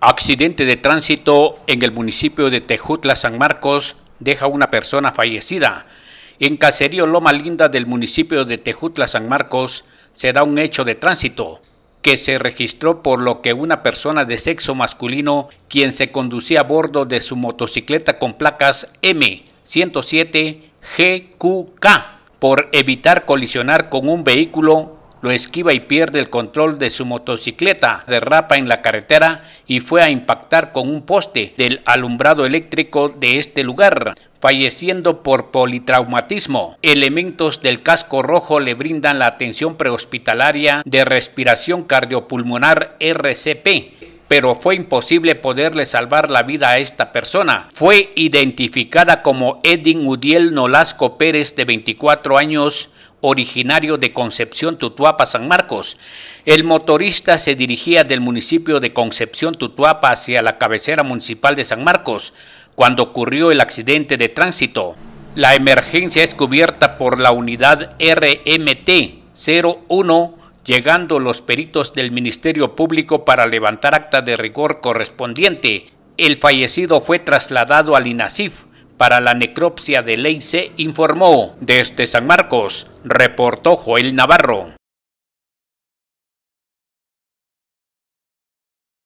Accidente de tránsito en el municipio de Tejutla, San Marcos, deja una persona fallecida. En Caserío Loma Linda del municipio de Tejutla, San Marcos, se da un hecho de tránsito que se registró, por lo que una persona de sexo masculino, quien se conducía a bordo de su motocicleta con placas M107 GQK, por evitar colisionar con un vehículo, lo esquiva y pierde el control de su motocicleta, derrapa en la carretera y fue a impactar con un poste del alumbrado eléctrico de este lugar, falleciendo por politraumatismo. Elementos del Casco Rojo le brindan la atención prehospitalaria de respiración cardiopulmonar RCP, pero fue imposible poderle salvar la vida a esta persona. Fue identificada como Edwin Uriel Nolasco Pérez, de 24 años, originario de Concepción, Tutuapa, San Marcos. El motorista se dirigía del municipio de Concepción, Tutuapa, hacia la cabecera municipal de San Marcos cuando ocurrió el accidente de tránsito. La emergencia es cubierta por la unidad RMT-01, llegando los peritos del Ministerio Público para levantar acta de rigor correspondiente. El fallecido fue trasladado al INACIF para la necropsia de ley, se informó. Desde San Marcos, reportó Joel Navarro.